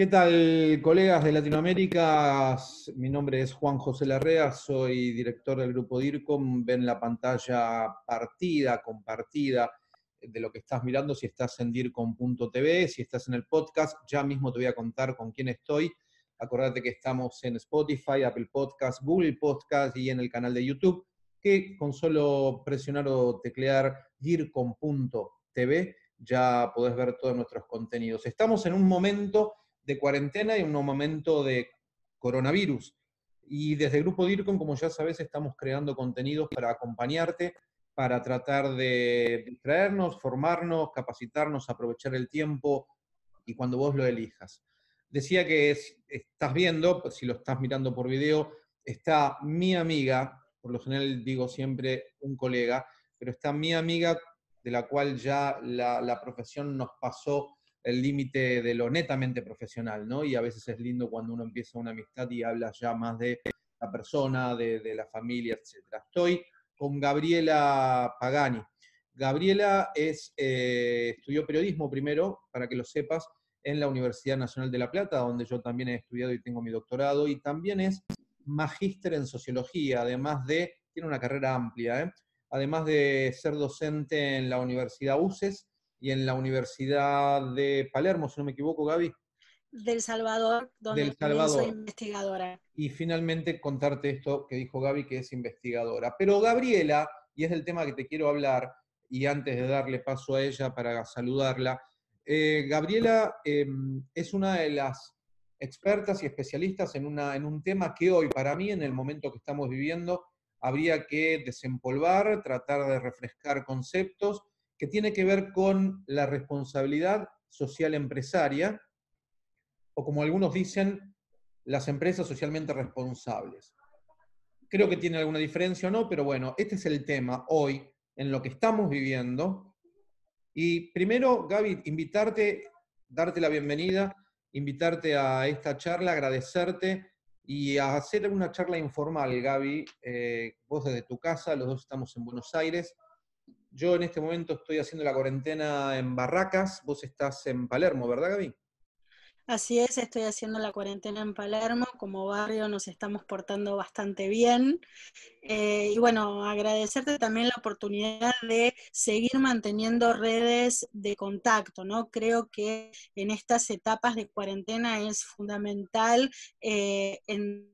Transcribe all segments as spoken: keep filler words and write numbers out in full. ¿Qué tal, colegas de Latinoamérica? Mi nombre es Juan José Larrea, soy director del grupo DIRCOM. Ven la pantalla partida, compartida, de lo que estás mirando si estás en dircom punto t v, si estás en el podcast. Ya mismo te voy a contar con quién estoy. Acordate que estamos en Spotify, Apple Podcasts, Google Podcasts y en el canal de YouTube, que con solo presionar o teclear dircom punto t v ya podés ver todos nuestros contenidos. Estamos en un momento de cuarentena y un momento de coronavirus. Y desde el Grupo DIRCOM, como ya sabes, estamos creando contenidos para acompañarte, para tratar de distraernos, formarnos, capacitarnos, aprovechar el tiempo y cuando vos lo elijas. Decía que es, estás viendo, si lo estás mirando por video, está mi amiga, por lo general digo siempre un colega, pero está mi amiga de la cual ya la, la profesión nos pasó el límite de lo netamente profesional, ¿no? Y a veces es lindo cuando uno empieza una amistad y habla ya más de la persona, de, de la familia, etcétera. Estoy con Gabriela Pagani. Gabriela es, eh, estudió periodismo primero, para que lo sepas, en la Universidad Nacional de La Plata, donde yo también he estudiado y tengo mi doctorado, y también es magíster en sociología, además de, tiene una carrera amplia, ¿eh? Además de ser docente en la Universidad U C E S, y en la Universidad de Palermo, si no me equivoco, Gaby. Del Salvador, donde Del Salvador. Soy investigadora. Y finalmente contarte esto que dijo Gaby, que es investigadora. Pero Gabriela, y es el tema que te quiero hablar, y antes de darle paso a ella para saludarla, eh, Gabriela eh, es una de las expertas y especialistas en, una, en un tema que hoy, para mí, en el momento que estamos viviendo, habría que desempolvar, tratar de refrescar conceptos, que tiene que ver con la responsabilidad social empresaria, o como algunos dicen, las empresas socialmente responsables. Creo que tiene alguna diferencia o no, pero bueno, este es el tema hoy, en lo que estamos viviendo. Y primero, Gaby, invitarte, darte la bienvenida, invitarte a esta charla, agradecerte, y a hacer una charla informal, Gaby. Eh, vos desde tu casa, los dos estamos en Buenos Aires. Yo en este momento estoy haciendo la cuarentena en Barracas, vos estás en Palermo, ¿verdad, Gaby? Así es, estoy haciendo la cuarentena en Palermo, como barrio nos estamos portando bastante bien. Eh, y bueno, agradecerte también la oportunidad de seguir manteniendo redes de contacto, ¿no? Creo que en estas etapas de cuarentena es fundamental eh, en...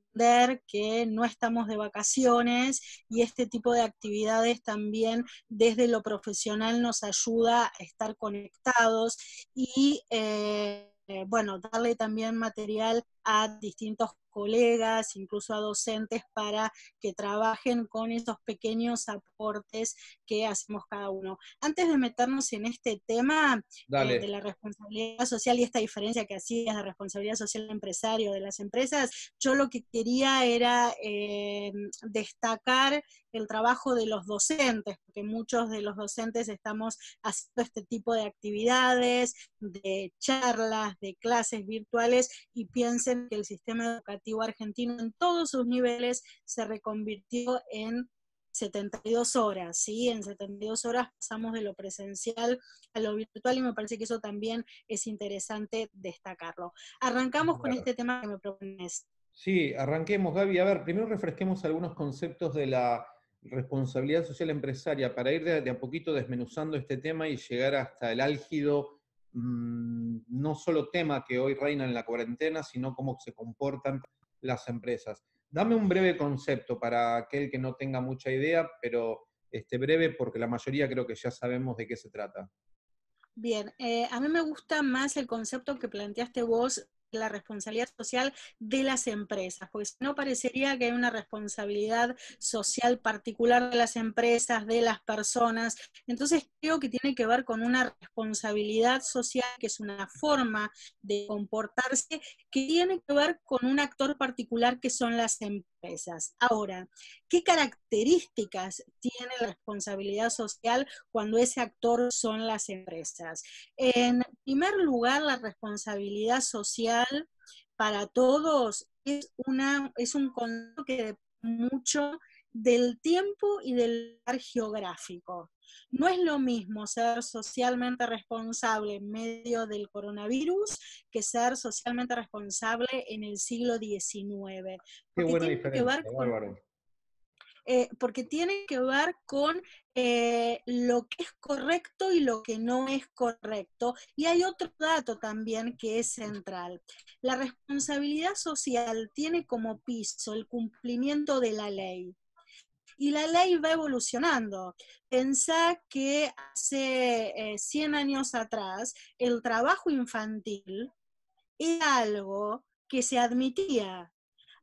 que no estamos de vacaciones y este tipo de actividades también desde lo profesional nos ayuda a estar conectados y eh, bueno, darle también material a distintos colegas, incluso a docentes, para que trabajen con esos pequeños aportes que hacemos cada uno. Antes de meternos en este tema eh, de la responsabilidad social y esta diferencia que hacías de responsabilidad social del empresario, de las empresas, yo lo que quería era eh, destacar el trabajo de los docentes, porque muchos de los docentes estamos haciendo este tipo de actividades, de charlas, de clases virtuales, y piensen que el sistema educativo argentino en todos sus niveles se reconvirtió en setenta y dos horas, ¿sí? En setenta y dos horas pasamos de lo presencial a lo virtual y me parece que eso también es interesante destacarlo. Arrancamos claro. Con este tema que me propones. Sí, arranquemos, Gaby. A ver, primero refresquemos algunos conceptos de la responsabilidad social empresaria para ir de, de a poquito desmenuzando este tema y llegar hasta el álgido no solo tema que hoy reina en la cuarentena, sino cómo se comportan las empresas. Dame un breve concepto para aquel que no tenga mucha idea, pero este breve porque la mayoría creo que ya sabemos de qué se trata. Bien, eh, a mí me gusta más el concepto que planteaste vos, la responsabilidad social de las empresas, porque si no parecería que hay una responsabilidad social particular de las empresas, de las personas, entonces creo que tiene que ver con una responsabilidad social que es una forma de comportarse que tiene que ver con un actor particular que son las empresas. Ahora, ¿qué características tiene la responsabilidad social cuando ese actor son las empresas? En primer lugar, la responsabilidad social para todos es, una, es un concepto que depende mucho del tiempo y del lugar geográfico. No es lo mismo ser socialmente responsable en medio del coronavirus que ser socialmente responsable en el siglo diecinueve. Qué buena diferencia, Bárbara. Eh, porque tiene que ver con eh, lo que es correcto y lo que no es correcto. Y hay otro dato también que es central. La responsabilidad social tiene como piso el cumplimiento de la ley. Y la ley va evolucionando. Pensá que hace eh, cien años atrás el trabajo infantil era algo que se admitía.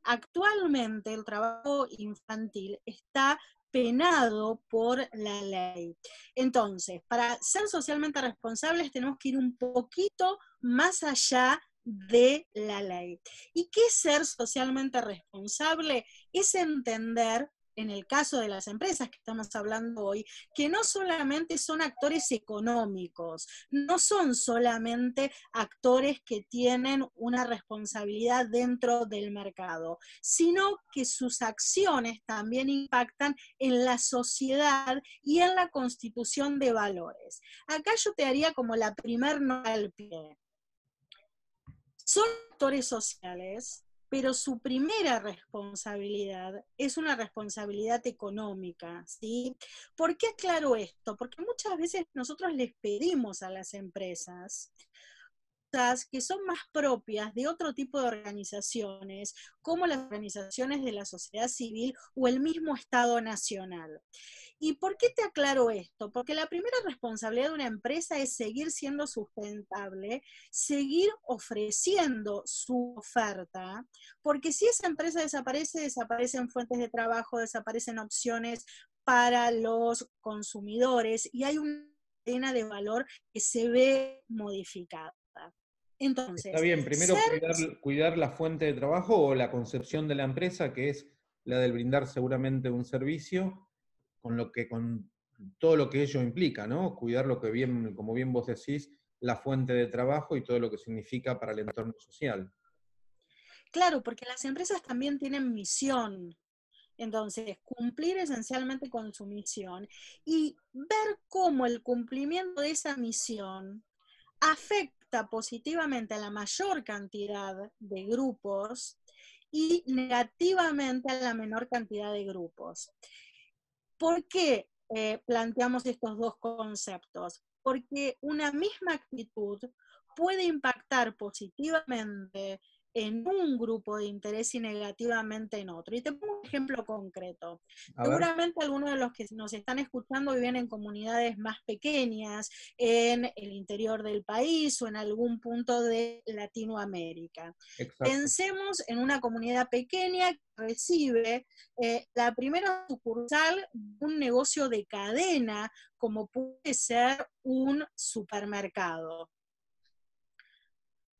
Actualmente el trabajo infantil está penado por la ley. Entonces, para ser socialmente responsables tenemos que ir un poquito más allá de la ley. ¿Y qué es ser socialmente responsable? Es entender, en el caso de las empresas que estamos hablando hoy, que no solamente son actores económicos, no son solamente actores que tienen una responsabilidad dentro del mercado, sino que sus acciones también impactan en la sociedad y en la constitución de valores. Acá yo te haría como la primer nota al pie. Son actores sociales, pero su primera responsabilidad es una responsabilidad económica, ¿sí? ¿Por qué aclaro esto? Porque muchas veces nosotros les pedimos a las empresas cosas que son más propias de otro tipo de organizaciones, como las organizaciones de la sociedad civil o el mismo Estado Nacional. ¿Y por qué te aclaro esto? Porque la primera responsabilidad de una empresa es seguir siendo sustentable, seguir ofreciendo su oferta, porque si esa empresa desaparece, desaparecen fuentes de trabajo, desaparecen opciones para los consumidores y hay una cadena de valor que se ve modificada. Entonces, está bien, primero ser... cuidar, cuidar la fuente de trabajo o la concepción de la empresa, que es la del brindar seguramente un servicio, con lo que, con todo lo que ello implica, ¿no? Cuidar lo que bien, como bien vos decís, la fuente de trabajo y todo lo que significa para el entorno social. Claro, porque las empresas también tienen misión. Entonces, cumplir esencialmente con su misión y ver cómo el cumplimiento de esa misión afecta positivamente a la mayor cantidad de grupos y negativamente a la menor cantidad de grupos. ¿Por qué eh, planteamos estos dos conceptos? Porque una misma actitud puede impactar positivamente en un grupo de interés y negativamente en otro. Y te pongo un ejemplo concreto. Seguramente algunos de los que nos están escuchando viven en comunidades más pequeñas, en el interior del país o en algún punto de Latinoamérica. Exacto. Pensemos en una comunidad pequeña que recibe eh, la primera sucursal de un negocio de cadena, como puede ser un supermercado.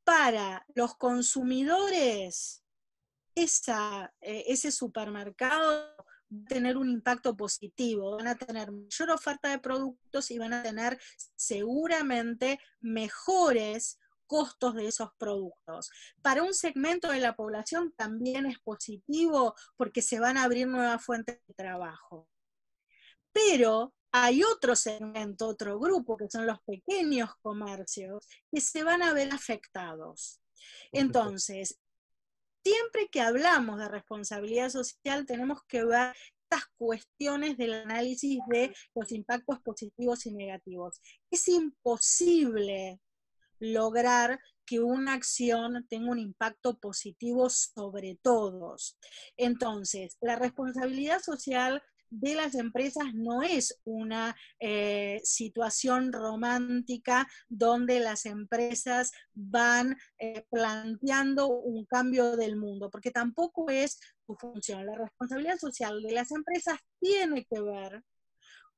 Para los consumidores, esa, eh, ese supermercado va a tener un impacto positivo, van a tener mayor oferta de productos y van a tener seguramente mejores costos de esos productos. Para un segmento de la población también es positivo porque se van a abrir nuevas fuentes de trabajo. Pero hay otro segmento, otro grupo, que son los pequeños comercios, que se van a ver afectados. Entonces, siempre que hablamos de responsabilidad social, tenemos que ver estas cuestiones del análisis de los impactos positivos y negativos. Es imposible lograr que una acción tenga un impacto positivo sobre todos. Entonces, la responsabilidad social de las empresas no es una eh, situación romántica donde las empresas van eh, planteando un cambio del mundo, porque tampoco es su función. La responsabilidad social de las empresas tiene que ver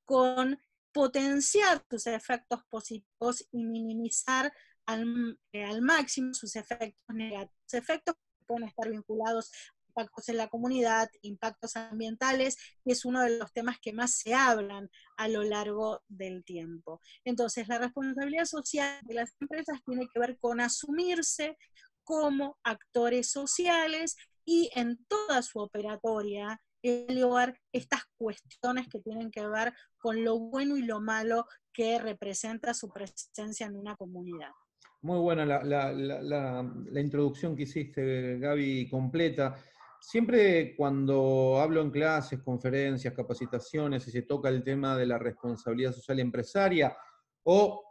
con potenciar sus efectos positivos y minimizar al, eh, al máximo sus efectos negativos, efectos que pueden estar vinculados impactos en la comunidad, impactos ambientales, que es uno de los temas que más se hablan a lo largo del tiempo. Entonces, la responsabilidad social de las empresas tiene que ver con asumirse como actores sociales y en toda su operatoria evaluar estas cuestiones que tienen que ver con lo bueno y lo malo que representa su presencia en una comunidad. Muy buena la, la, la, la, la introducción que hiciste, Gaby, completa. Siempre cuando hablo en clases, conferencias, capacitaciones, y se toca el tema de la responsabilidad social empresaria o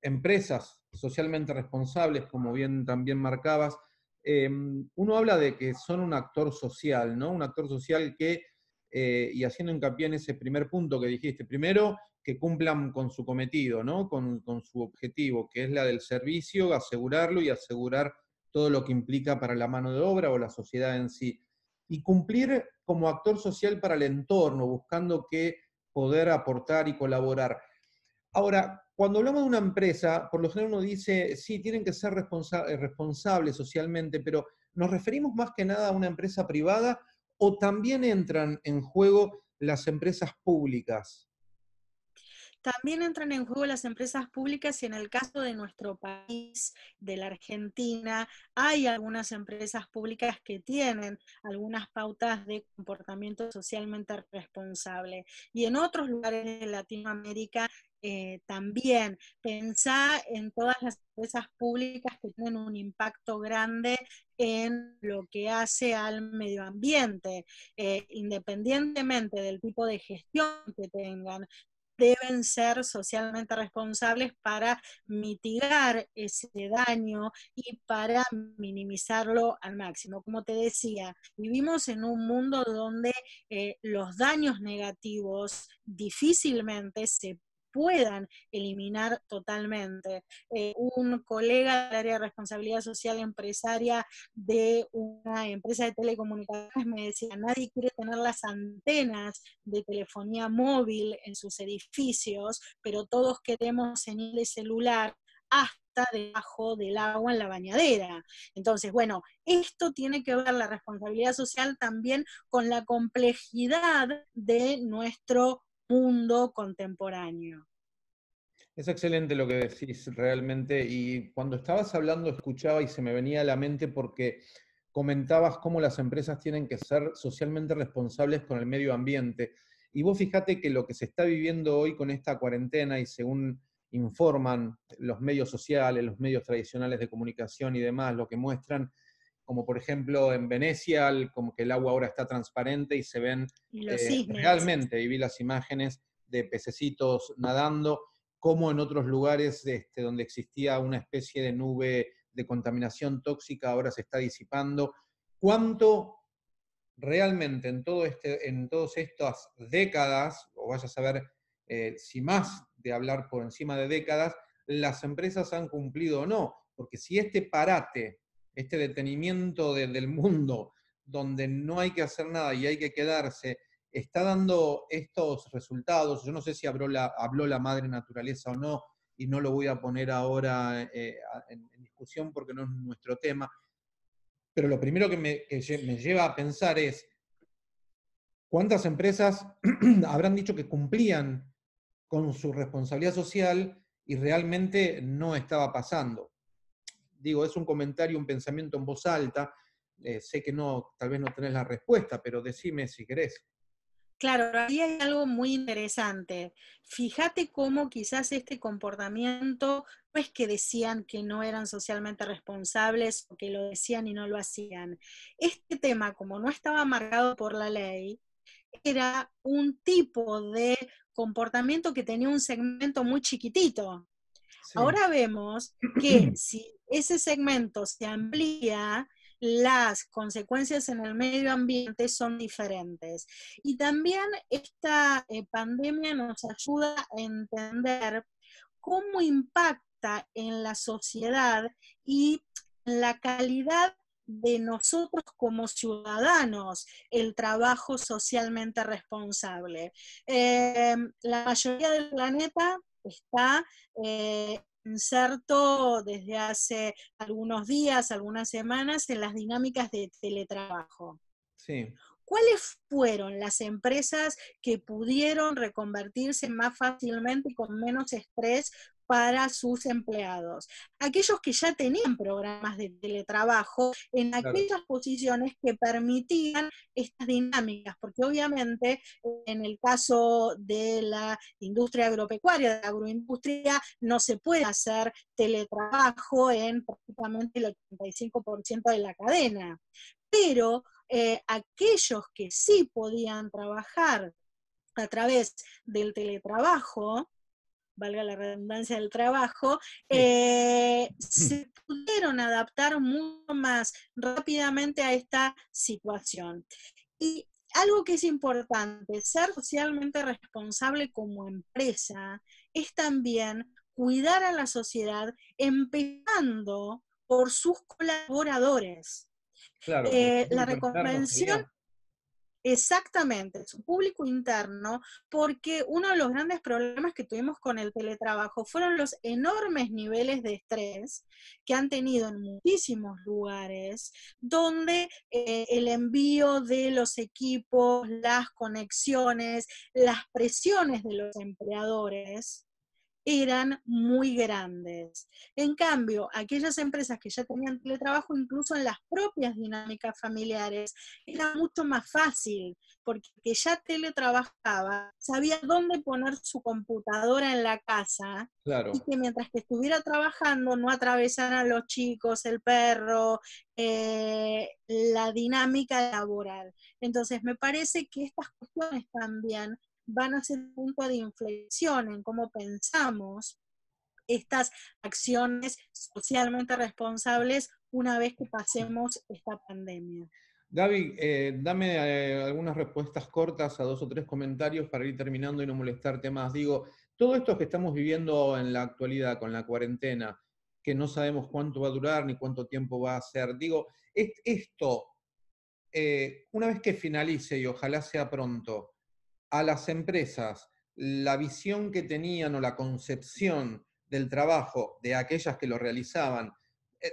empresas socialmente responsables, como bien también marcabas, eh, uno habla de que son un actor social, ¿no? Un actor social que, eh, y haciendo hincapié en ese primer punto que dijiste, primero, que cumplan con su cometido, ¿no? Con, con su objetivo, que es la del servicio, asegurarlo y asegurar todo lo que implica para la mano de obra o la sociedad en sí. Y cumplir como actor social para el entorno, buscando que poder aportar y colaborar. Ahora, cuando hablamos de una empresa, por lo general uno dice, sí, tienen que ser responsa- responsables socialmente, pero ¿nos referimos más que nada a una empresa privada o también entran en juego las empresas públicas? También entran en juego las empresas públicas y en el caso de nuestro país, de la Argentina, hay algunas empresas públicas que tienen algunas pautas de comportamiento socialmente responsable. Y en otros lugares de Latinoamérica eh, también. Pensá en todas las empresas públicas que tienen un impacto grande en lo que hace al medio ambiente, eh, independientemente del tipo de gestión que tengan. Deben ser socialmente responsables para mitigar ese daño y para minimizarlo al máximo. Como te decía, vivimos en un mundo donde eh, los daños negativos difícilmente se puedan eliminar totalmente. Eh, un colega del área de responsabilidad social empresaria de una empresa de telecomunicaciones me decía, nadie quiere tener las antenas de telefonía móvil en sus edificios, pero todos queremos señal de celular hasta debajo del agua en la bañadera. Entonces, bueno, esto tiene que ver la responsabilidad social también con la complejidad de nuestro mundo contemporáneo. Es excelente lo que decís realmente, y cuando estabas hablando escuchaba y se me venía a la mente porque comentabas cómo las empresas tienen que ser socialmente responsables con el medio ambiente, y vos fíjate que lo que se está viviendo hoy con esta cuarentena, y según informan los medios sociales, los medios tradicionales de comunicación y demás, lo que muestran, como por ejemplo en Venecia, como que el agua ahora está transparente y se ven y eh, realmente, y vi las imágenes de pececitos nadando, como en otros lugares este, donde existía una especie de nube de contaminación tóxica, ahora se está disipando. ¿Cuánto realmente en, todo este, en todas estas décadas, o vaya a saber eh, si más de hablar por encima de décadas, las empresas han cumplido o no? Porque si este parate, este detenimiento de, del mundo, donde no hay que hacer nada y hay que quedarse, está dando estos resultados. Yo no sé si habló la, habló la madre naturaleza o no, y no lo voy a poner ahora eh, en, en discusión porque no es nuestro tema, pero lo primero que me, que me lleva a pensar es cuántas empresas habrán dicho que cumplían con su responsabilidad social y realmente no estaba pasando. Digo, es un comentario, un pensamiento en voz alta. Eh, sé que no, tal vez no tenés la respuesta, pero decime si querés. Claro, ahí hay algo muy interesante. Fíjate cómo quizás este comportamiento no es que decían que no eran socialmente responsables o que lo decían y no lo hacían. Este tema, como no estaba marcado por la ley, era un tipo de comportamiento que tenía un segmento muy chiquitito. Sí. Ahora vemos que si ese segmento se amplía, las consecuencias en el medio ambiente son diferentes. Y también esta eh, pandemia nos ayuda a entender cómo impacta en la sociedad y en la calidad de nosotros como ciudadanos el trabajo socialmente responsable. Eh, la mayoría del planeta está eh, inserto desde hace algunos días, algunas semanas, en las dinámicas de teletrabajo. Sí. ¿Cuáles fueron las empresas que pudieron reconvertirse más fácilmente y con menos estrés para sus empleados. Aquellos que ya tenían programas de teletrabajo en aquellas claro. posiciones que permitían estas dinámicas, porque obviamente en el caso de la industria agropecuaria, de la agroindustria, no se puede hacer teletrabajo en prácticamente el ochenta y cinco por ciento de la cadena. Pero eh, aquellos que sí podían trabajar a través del teletrabajo, valga la redundancia del trabajo, eh, se pudieron adaptar mucho más rápidamente a esta situación. Y algo que es importante, ser socialmente responsable como empresa, es también cuidar a la sociedad empezando por sus colaboradores. Claro, eh, la reconvención... Exactamente, es un público interno, porque uno de los grandes problemas que tuvimos con el teletrabajo fueron los enormes niveles de estrés que han tenido en muchísimos lugares, donde eh, el envío de los equipos, las conexiones, las presiones de los empleadores eran muy grandes. En cambio, aquellas empresas que ya tenían teletrabajo, incluso en las propias dinámicas familiares, era mucho más fácil, porque que ya teletrabajaba, sabía dónde poner su computadora en la casa, claro. y que mientras que estuviera trabajando no atravesaran los chicos, el perro, eh, la dinámica laboral. Entonces me parece que estas cuestiones también van a ser un punto de inflexión en cómo pensamos estas acciones socialmente responsables una vez que pasemos esta pandemia. Gaby, eh, dame eh, algunas respuestas cortas a dos o tres comentarios para ir terminando y no molestarte más. Digo, todo esto que estamos viviendo en la actualidad con la cuarentena, que no sabemos cuánto va a durar ni cuánto tiempo va a ser, digo, es, esto, eh, una vez que finalice y ojalá sea pronto, a las empresas, la visión que tenían o la concepción del trabajo de aquellas que lo realizaban,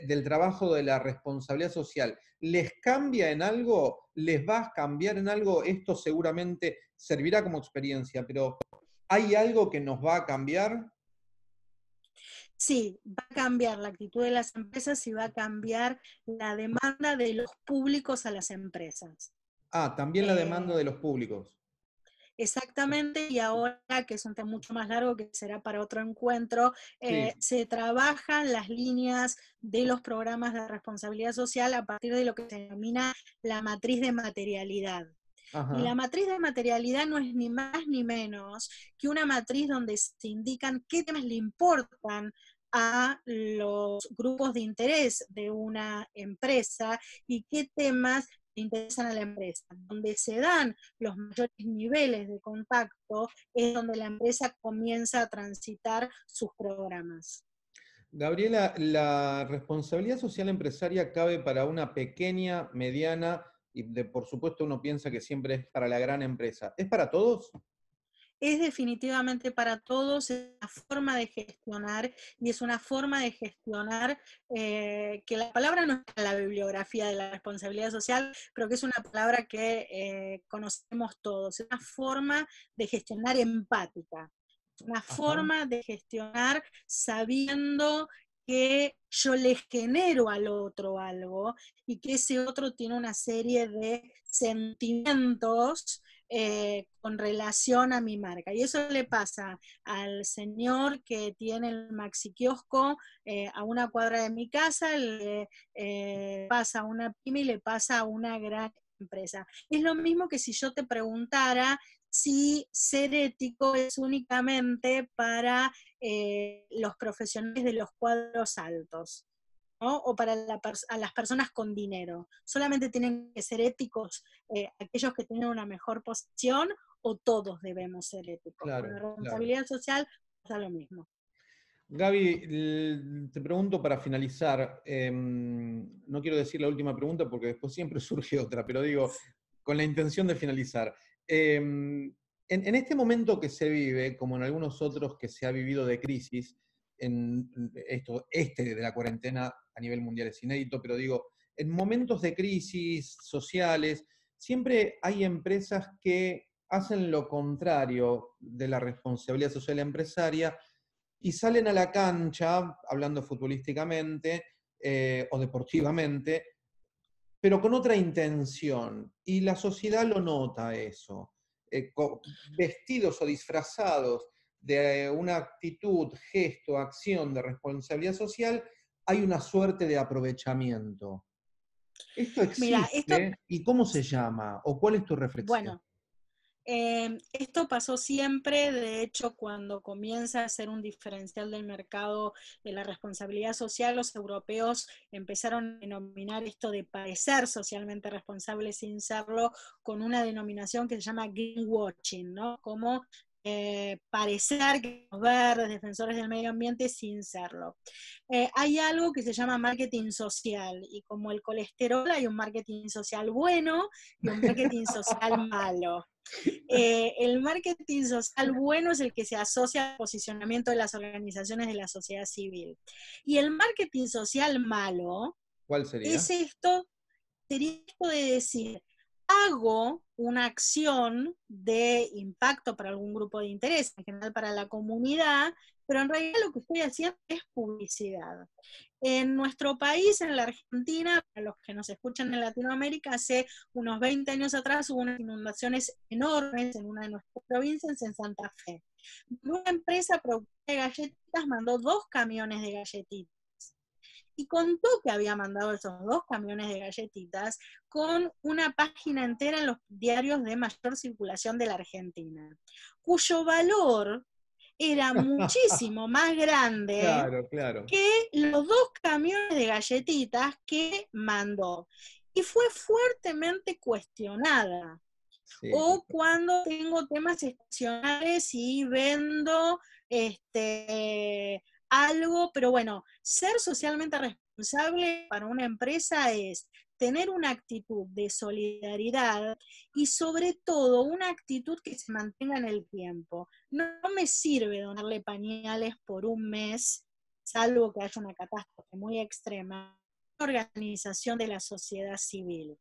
del trabajo de la responsabilidad social, ¿les cambia en algo? ¿Les va a cambiar en algo? Esto seguramente servirá como experiencia, pero ¿hay algo que nos va a cambiar? Sí, va a cambiar la actitud de las empresas y va a cambiar la demanda de los públicos a las empresas. Ah, también la demanda eh... de los públicos. Exactamente, y ahora, que es un tema mucho más largo que será para otro encuentro, eh, sí. se trabajan las líneas de los programas de responsabilidad social a partir de lo que se denomina la matriz de materialidad. Ajá. Y la matriz de materialidad no es ni más ni menos que una matriz donde se indican qué temas le importan a los grupos de interés de una empresa y qué temas interesan a la empresa. Donde se dan los mayores niveles de contacto es donde la empresa comienza a transitar sus programas. Gabriela, la responsabilidad social empresaria cabe para una pequeña, mediana, y de, por supuesto uno piensa que siempre es para la gran empresa. ¿Es para todos? Es definitivamente para todos, es una forma de gestionar, y es una forma de gestionar eh, que la palabra no está en la bibliografía de la responsabilidad social, pero que es una palabra que eh, conocemos todos, es una forma de gestionar empática, una Ajá. forma de gestionar sabiendo que yo le genero al otro algo, y que ese otro tiene una serie de sentimientos Eh, con relación a mi marca. Y eso le pasa al señor que tiene el maxi kiosco eh, a una cuadra de mi casa, le eh, pasa a una pyme y le pasa a una gran empresa. Es lo mismo que si yo te preguntara si ser ético es únicamente para eh, los profesionales de los cuadros altos, ¿no? O para la a las personas con dinero. ¿Solamente tienen que ser éticos eh, aquellos que tienen una mejor posición, o todos debemos ser éticos? Claro, con la responsabilidad claro. social pasa lo mismo. Gaby, te pregunto para finalizar, eh, no quiero decir la última pregunta porque después siempre surge otra, pero digo, con la intención de finalizar. Eh, en, en este momento que se vive, como en algunos otros que se ha vivido de crisis, en esto, este de la cuarentena a nivel mundial es inédito, pero digo, en momentos de crisis sociales, siempre hay empresas que hacen lo contrario de la responsabilidad social empresaria y salen a la cancha, hablando futbolísticamente eh, o deportivamente, pero con otra intención. Y la sociedad lo nota eso. Eh, vestidos o disfrazados de una actitud, gesto, acción de responsabilidad social, hay una suerte de aprovechamiento. ¿Esto existe? Mira, esto... ¿Y cómo se llama? ¿O cuál es tu reflexión? Bueno, eh, esto pasó siempre. De hecho, cuando comienza a ser un diferencial del mercado de la responsabilidad social, los europeos empezaron a denominar esto de parecer socialmente responsable sin serlo, con una denominación que se llama greenwashing, ¿no? Como Eh, parecer que somos verdes, defensores del medio ambiente sin serlo. Eh, hay algo que se llama marketing social, y como el colesterol hay un marketing social bueno y un marketing social malo. Eh, el marketing social bueno es el que se asocia al posicionamiento de las organizaciones de la sociedad civil. Y el marketing social malo, ¿cuál sería? Es esto, sería esto de decir, hago una acción de impacto para algún grupo de interés, en general para la comunidad, pero en realidad lo que estoy haciendo es publicidad. En nuestro país, en la Argentina, para los que nos escuchan en Latinoamérica, hace unos veinte años atrás hubo unas inundaciones enormes en una de nuestras provincias, en Santa Fe. Una empresa productora de galletitas mandó dos camiones de galletitas. Y contó que había mandado esos dos camiones de galletitas con una página entera en los diarios de mayor circulación de la Argentina, cuyo valor era muchísimo más grande claro, claro. que los dos camiones de galletitas que mandó. Y fue fuertemente cuestionada. Sí. O cuando tengo temas estacionales y vendo... este algo, pero bueno, ser socialmente responsable para una empresa es tener una actitud de solidaridad y sobre todo una actitud que se mantenga en el tiempo. No, no me sirve donarle pañales por un mes, salvo que haya una catástrofe muy extrema, organización de la sociedad civil.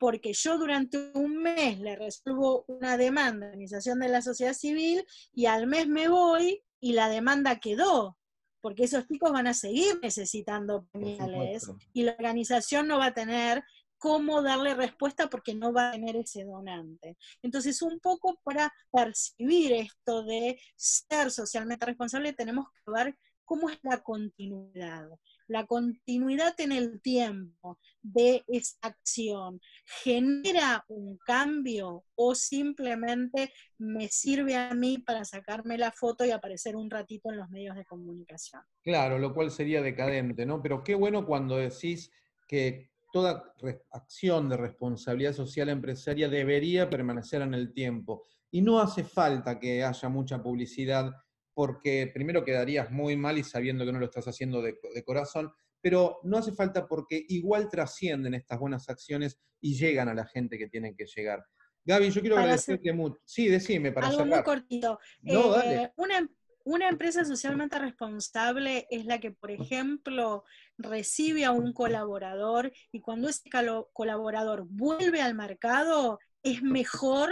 Porque yo durante un mes le resuelvo una demanda a la organización de la sociedad civil y al mes me voy y la demanda quedó, porque esos chicos van a seguir necesitando pañales y la organización no va a tener cómo darle respuesta porque no va a tener ese donante. Entonces, un poco para percibir esto de ser socialmente responsable, tenemos que ver cómo es la continuidad. La continuidad en el tiempo de esa acción genera un cambio o simplemente me sirve a mí para sacarme la foto y aparecer un ratito en los medios de comunicación. Claro, lo cual sería decadente, ¿no? Pero qué bueno cuando decís que toda acción de responsabilidad social empresaria debería permanecer en el tiempo. Y no hace falta que haya mucha publicidad, porque primero quedarías muy mal y sabiendo que no lo estás haciendo de, de corazón, pero no hace falta porque igual trascienden estas buenas acciones y llegan a la gente que tienen que llegar. Gaby, yo quiero para agradecerte hacer... mucho. Sí, decime, para algo cerrar. Algo muy cortito. No, eh, dale. Una, una empresa socialmente responsable es la que, por ejemplo, recibe a un colaborador y cuando ese colaborador vuelve al mercado, es mejor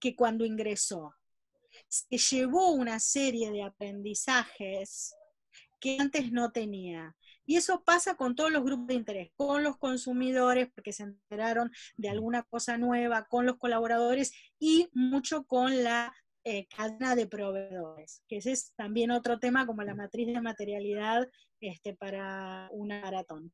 que cuando ingresó. Se llevó una serie de aprendizajes que antes no tenía. Y eso pasa con todos los grupos de interés, con los consumidores, porque se enteraron de alguna cosa nueva, con los colaboradores y mucho con la eh, cadena de proveedores, que ese es también otro tema como la matriz de materialidad este, para una maratón.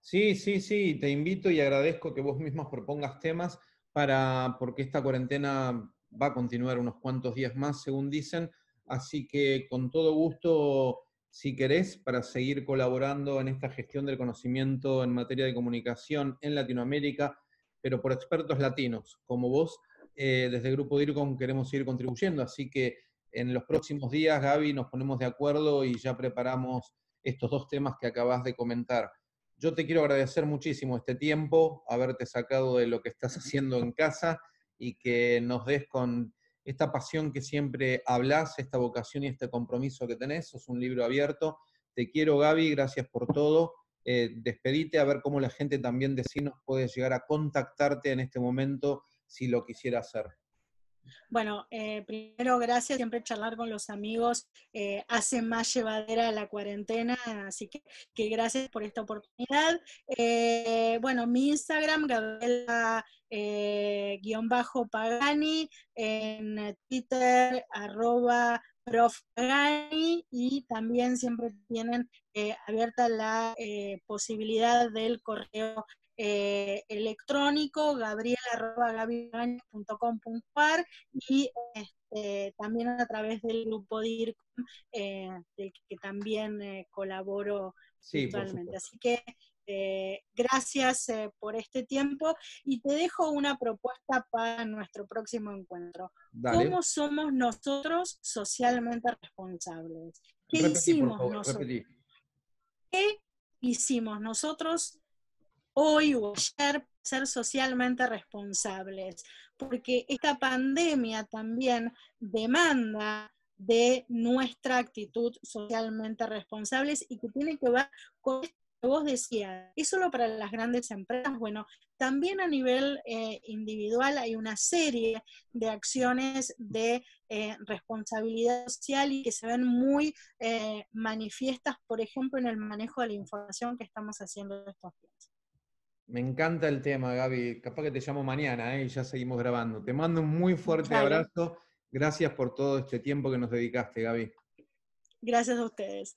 Sí, sí, sí, te invito y agradezco que vos mismos propongas temas para, porque esta cuarentena va a continuar unos cuantos días más, según dicen, así que con todo gusto, si querés, para seguir colaborando en esta gestión del conocimiento en materia de comunicación en Latinoamérica, pero por expertos latinos, como vos, eh, desde el Grupo DIRCOM queremos seguir contribuyendo, así que en los próximos días, Gaby, nos ponemos de acuerdo y ya preparamos estos dos temas que acabás de comentar. Yo te quiero agradecer muchísimo este tiempo, haberte sacado de lo que estás haciendo en casa, y que nos des con esta pasión que siempre hablas, esta vocación y este compromiso que tenés. Sos un libro abierto. Te quiero, Gaby, gracias por todo. Eh, despedite, a ver cómo la gente también de sí nos puede llegar a contactarte en este momento si lo quisiera hacer. Bueno, eh, primero, gracias. Siempre charlar con los amigos eh, hace más llevadera la cuarentena, así que, que gracias por esta oportunidad. Eh, bueno, mi Instagram, Gabriela eh, guión bajo Pagani, en Twitter, arroba Prof Pagani, y también siempre tienen eh, abierta la eh, posibilidad del correo Eh, electrónico, gabriela arroba gabi pagani punto com punto a r, y este, también a través del grupo DIRCOM, eh, del que también eh, colaboro virtualmente. Sí, así que eh, gracias eh, por este tiempo, y te dejo una propuesta para nuestro próximo encuentro. Dale. ¿Cómo somos nosotros socialmente responsables? ¿Qué repetí, hicimos favor, nosotros? Repetí. ¿Qué hicimos nosotros hoy o ayer, ser socialmente responsables? Porque esta pandemia también demanda de nuestra actitud socialmente responsables, y que tiene que ver con esto que vos decías. ¿Es solo para las grandes empresas? Bueno, también a nivel eh, individual hay una serie de acciones de eh, responsabilidad social, y que se ven muy eh, manifiestas, por ejemplo, en el manejo de la información que estamos haciendo estos días. Me encanta el tema, Gaby. Capaz que te llamo mañana, ¿eh? Y ya seguimos grabando. Te mando un muy fuerte Dale. abrazo. Gracias por todo este tiempo que nos dedicaste, Gaby. Gracias a ustedes.